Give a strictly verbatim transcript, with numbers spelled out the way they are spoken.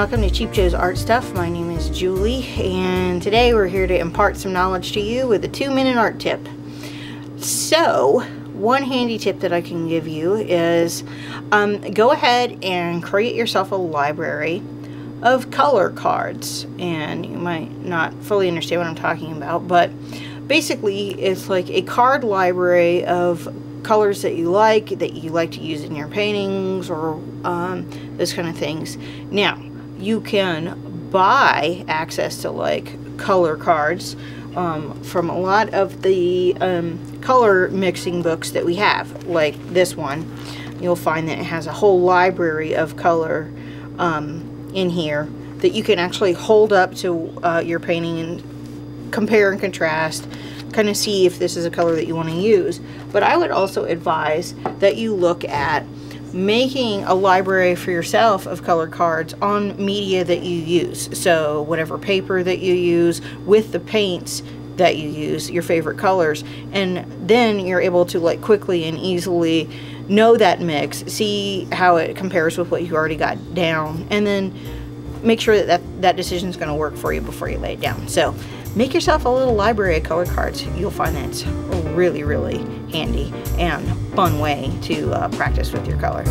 welcome to Cheap Joe's Art Stuff. My name is Julie, and today we're here to impart some knowledge to you with a two-minute art tip. So, one handy tip that I can give you is um, go ahead and create yourself a library of color cards. And you might not fully understand what I'm talking about, but basically it's like a card library of colors that you like, that you like to use in your paintings or um, those kind of things. Now, you can buy access to like color cards um, from a lot of the um, color mixing books that we have, like this one. You'll find that it has a whole library of color um, in here that you can actually hold up to uh, your painting and compare and contrast, kind of see if this is a color that you want to use. But I would also advise that you look at making a library for yourself of color cards on media that you use. So whatever paper that you use with the paints that you use, your favorite colors, and then you're able to like quickly and easily know that mix, see how it compares with what you already got down, and then make sure that that, that decision is going to work for you before you lay it down. So make yourself a little library of color cards. You'll find that's a really, really handy and fun way to uh, practice with your color.